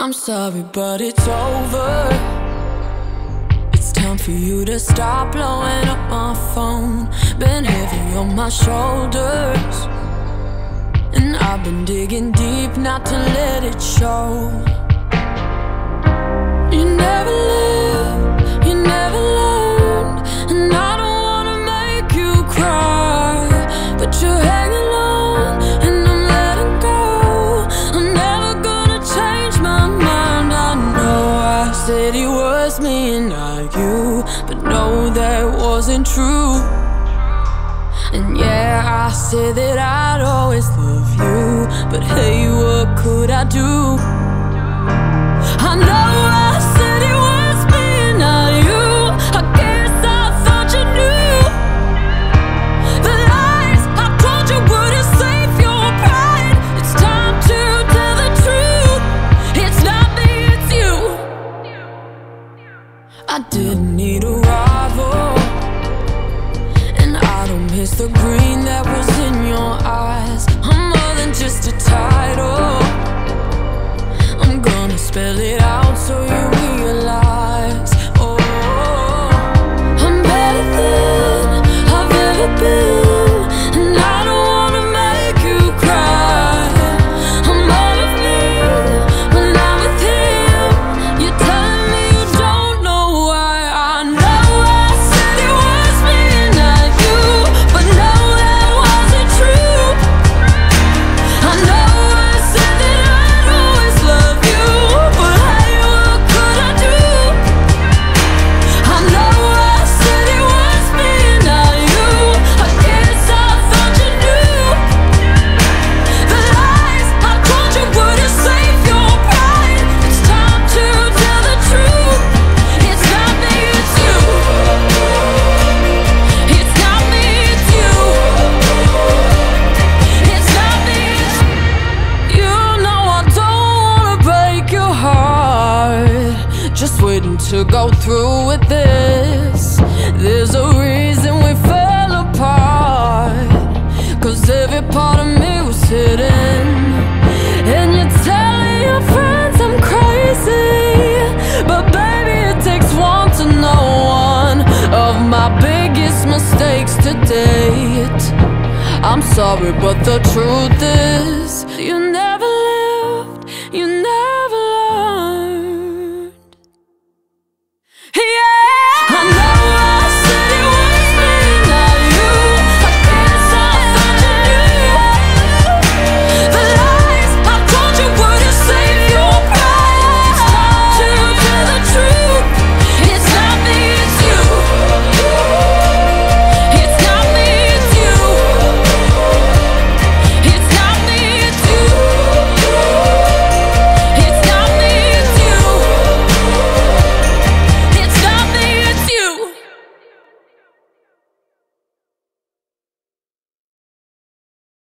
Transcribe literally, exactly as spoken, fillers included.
I'm sorry, but it's over. It's time for you to stop blowing up my phone. Been heavy on my shoulders, and I've been digging deep not to let it show. You never live, you never learn, and I don't wanna make you cry, but you're hanging. Said it was me and not you, but no, that wasn't true. And yeah, I said that I'd always love you, but hey, what could I do? I know I said it was me and not you. I guess I thought you knew. The lies I told you wouldn't save your pride. It's time to tell the truth. It's not me, it's you. I didn't need a rival, and I don't miss the green that was in your eyes. I'm more than just a title. I'm gonna spell it out so you realize. Oh, I'm better than I've ever been. Just waiting to go through with this. There's a reason we fell apart, 'cause every part of me was hidden. And you're telling your friends I'm crazy, but baby, it takes one to know one of my biggest mistakes to date. I'm sorry, but the truth is you never